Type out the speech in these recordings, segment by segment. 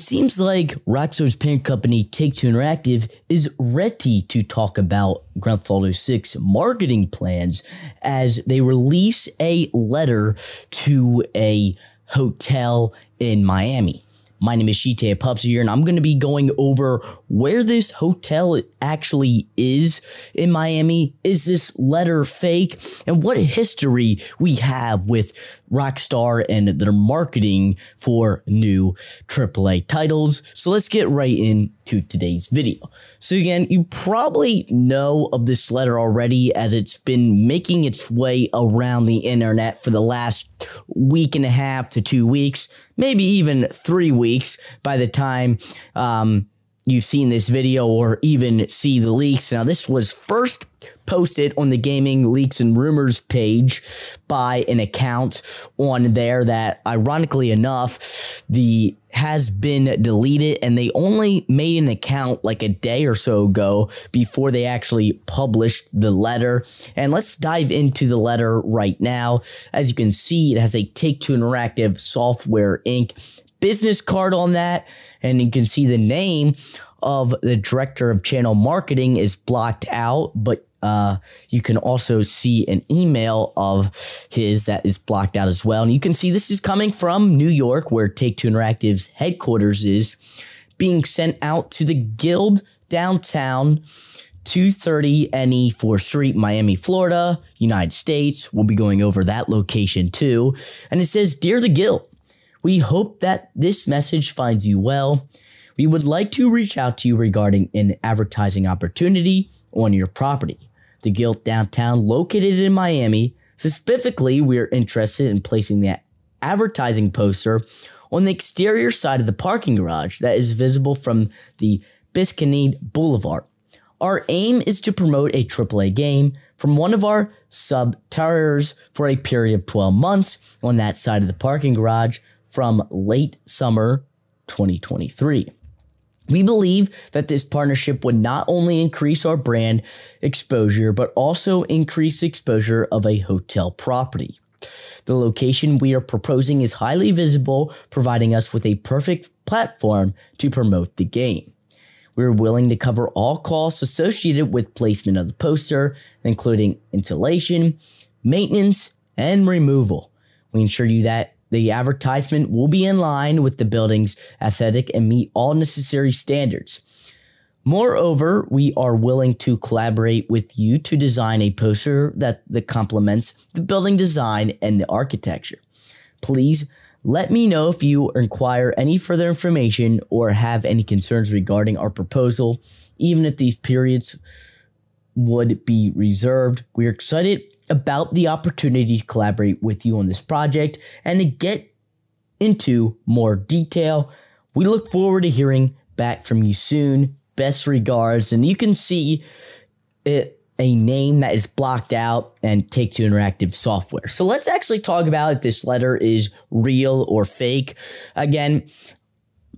It seems like Rockstar's parent company Take-Two Interactive is ready to talk about Grand Theft Auto 6 marketing plans as they release a letter to a hotel in Miami. My name is GTAPupster here, and I'm going to be going over where this hotel actually is in Miami. Is this letter fake? And what history we have with Rockstar and their marketing for new AAA titles. So let's get right into today's video. So again, you probably know of this letter already as it's been making its way around the internet for the last week and a half to 2 weeks, maybe even 3 weeks by the time you've seen this video or even see the leaks. Now, this was first posted on the Gaming Leaks and Rumors page by an account on there that, ironically enough, has been deleted, and they only made an account like a day or so ago before they actually published the letter. And let's dive into the letter right now. As you can see, it has a Take-Two Interactive Software Inc. business card on that, and you can see the name of the director of channel marketing is blocked out, but you can also see an email of his that is blocked out as well. And you can see this is coming from New York, where Take-Two Interactive's headquarters is, being sent out to the Guild Downtown, 230 NE 4th Street, Miami, Florida, United States. We'll be going over that location too. And it says, "Dear the Guild, we hope that this message finds you well. We would like to reach out to you regarding an advertising opportunity on your property, the Guild Downtown, located in Miami. Specifically, we are interested in placing that advertising poster on the exterior side of the parking garage that is visible from the Biscayne Boulevard. Our aim is to promote a AAA game from one of our sub-terriers for a period of 12 months on that side of the parking garage from late summer 2023. We believe that this partnership would not only increase our brand exposure, but also increase exposure of a hotel property. The location we are proposing is highly visible, providing us with a perfect platform to promote the game. We're willing to cover all costs associated with placement of the poster, including installation, maintenance, and removal. We ensure you that the advertisement will be in line with the building's aesthetic and meet all necessary standards. Moreover, we are willing to collaborate with you to design a poster that complements the building design and the architecture. Please let me know if you inquire any further information or have any concerns regarding our proposal, even if these periods would be reserved. We are excited about the opportunity to collaborate with you on this project and to get into more detail. We look forward to hearing back from you soon. Best regards." And you can see a name that is blocked out and Take-Two Interactive Software. So let's actually talk about if this letter is real or fake. Again,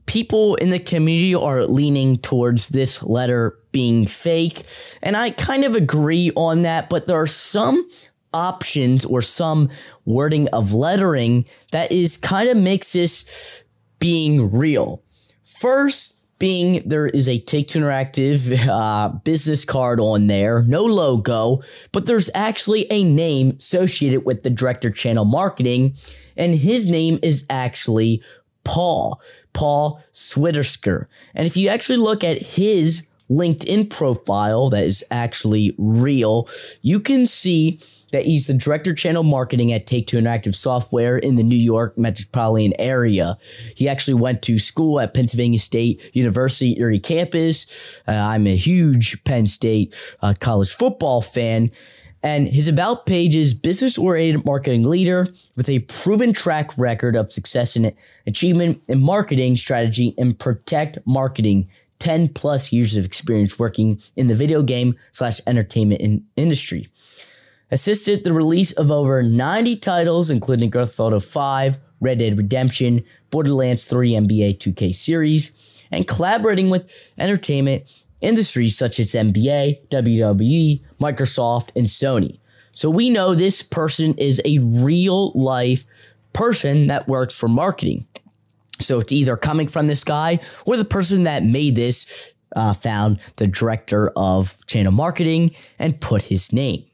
people in the community are leaning towards this letter being fake, and I kind of agree on that, but there are some options or some wording of lettering that is kind of makes this being real. First being there is a Take-Two Interactive business card on there, no logo, but there's actually a name associated with the director channel marketing, and his name is actually Paul Swittersker. And if you actually look at his LinkedIn profile that is actually real, you can see that he's the director channel marketing at Take-Two Interactive Software in the New York metropolitan area. He actually went to school at Pennsylvania State University Erie campus. I'm a huge Penn State college football fan. And his about page is business-oriented marketing leader with a proven track record of success and achievement in marketing strategy and protect marketing, 10-plus years of experience working in the video game / entertainment industry. Assisted the release of over 90 titles, including Grand Theft Auto 5, Red Dead Redemption, Borderlands 3 NBA 2K series, and collaborating with entertainment industries such as NBA, WWE, Microsoft, and Sony. So we know this person is a real life person that works for marketing. So it's either coming from this guy or the person that made this found the director of channel marketing and put his name.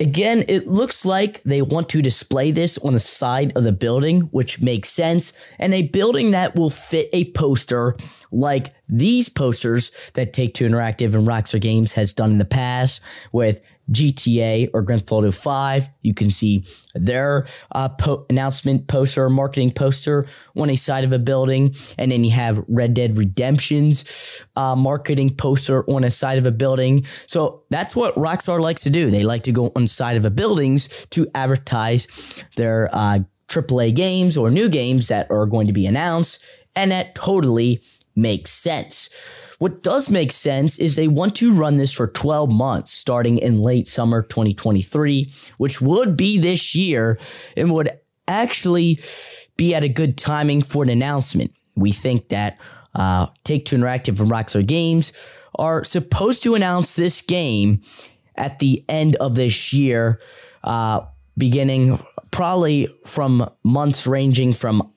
Again, it looks like they want to display this on the side of the building, which makes sense, and a building that will fit a poster like these posters that Take-Two Interactive and Rockstar Games has done in the past with GTA or Grand Theft Auto 5. You can see their announcement poster, marketing poster on a side of a building, and then you have Red Dead Redemption's marketing poster on a side of a building. So that's what Rockstar likes to do. They like to go on side of a buildings to advertise their AAA games or new games that are going to be announced, and that totally makes sense. What does make sense is they want to run this for 12 months starting in late summer 2023, which would be this year and would actually be at a good timing for an announcement. We think that Take-Two Interactive and Rockstar Games are supposed to announce this game at the end of this year, beginning probably from months ranging from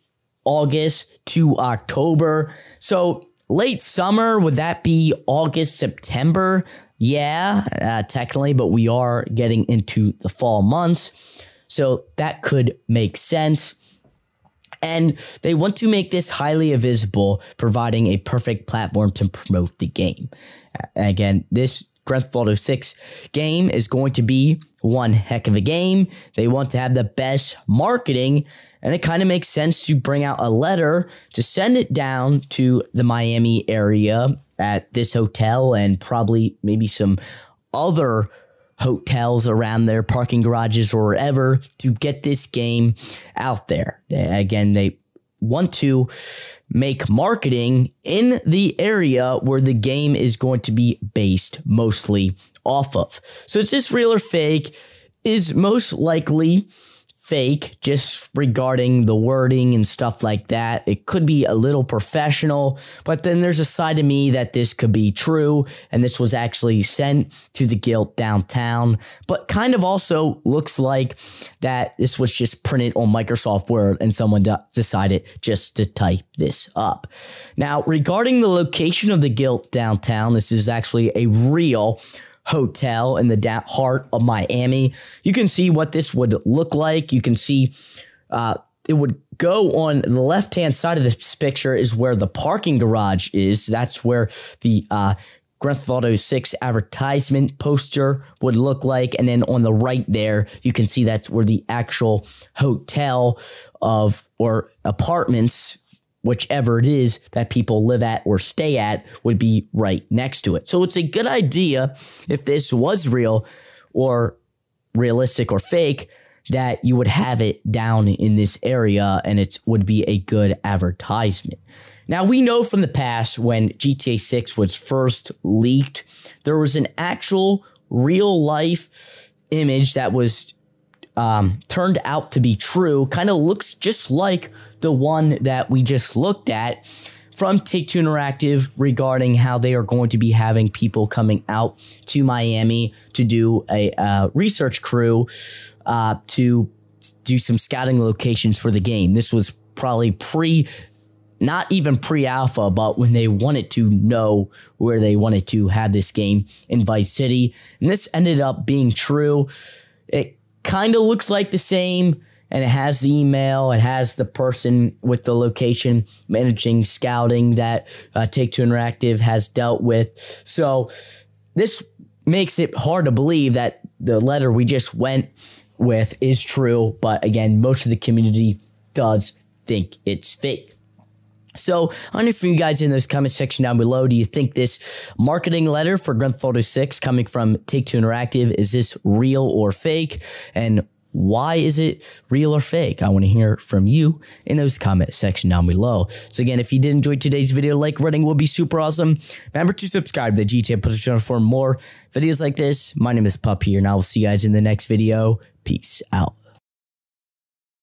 August to October. So late summer, would that be August, September? Yeah, technically, but we are getting into the fall months, so that could make sense. And they want to make this highly visible, providing a perfect platform to promote the game. Again, this Grand Theft Auto 6 game is going to be one heck of a game. They want to have the best marketing, and it kind of makes sense to bring out a letter to send it down to the Miami area at this hotel and probably maybe some other hotels around their parking garages or wherever to get this game out there. Again, they want to make marketing in the area where the game is going to be based mostly off of. So is this real or fake? Is most likely fake, just regarding the wording and stuff like that. It could be a little professional, but then there's a side of me that this could be true, and this was actually sent to the Guild Downtown, but kind of also looks like that this was just printed on Microsoft Word and someone decided just to type this up. Now, regarding the location of the Guild Downtown, this is actually a real hotel in the heart of Miami. You can see what this would look like. You can see it would go on the left-hand side of this picture is where the parking garage is. That's where the Grand Theft Auto 6 advertisement poster would look like. And then on the right there, you can see that's where the actual hotel of or apartments, whichever it is that people live at or stay at, would be right next to it. So it's a good idea, if this was real or realistic or fake, that you would have it down in this area, and it would be a good advertisement. Now, we know from the past when GTA 6 was first leaked, there was an actual real life image that was turned out to be true. Kind of looks just like the one that we just looked at from Take-Two Interactive regarding how they are going to be having people coming out to Miami to do a research crew to do some scouting locations for the game. This was probably not even pre-alpha, but when they wanted to know where they wanted to have this game in Vice City. And this ended up being true. It kind of looks like the same, and it has the email, it has the person with the location managing scouting that Take-Two Interactive has dealt with. So this makes it hard to believe that the letter we just went with is true, but again, most of the community does think it's fake. So I wonder for you guys in those comment section down below, do you think this marketing letter for Grand Theft Auto 6 coming from Take-Two Interactive, is this real or fake? And why is it real or fake? I want to hear from you in those comment section down below. So again, if you did enjoy today's video, like rating would be super awesome. Remember to subscribe to the GTA Puzzle Channel for more videos like this. My name is Pup here, and I will see you guys in the next video. Peace out.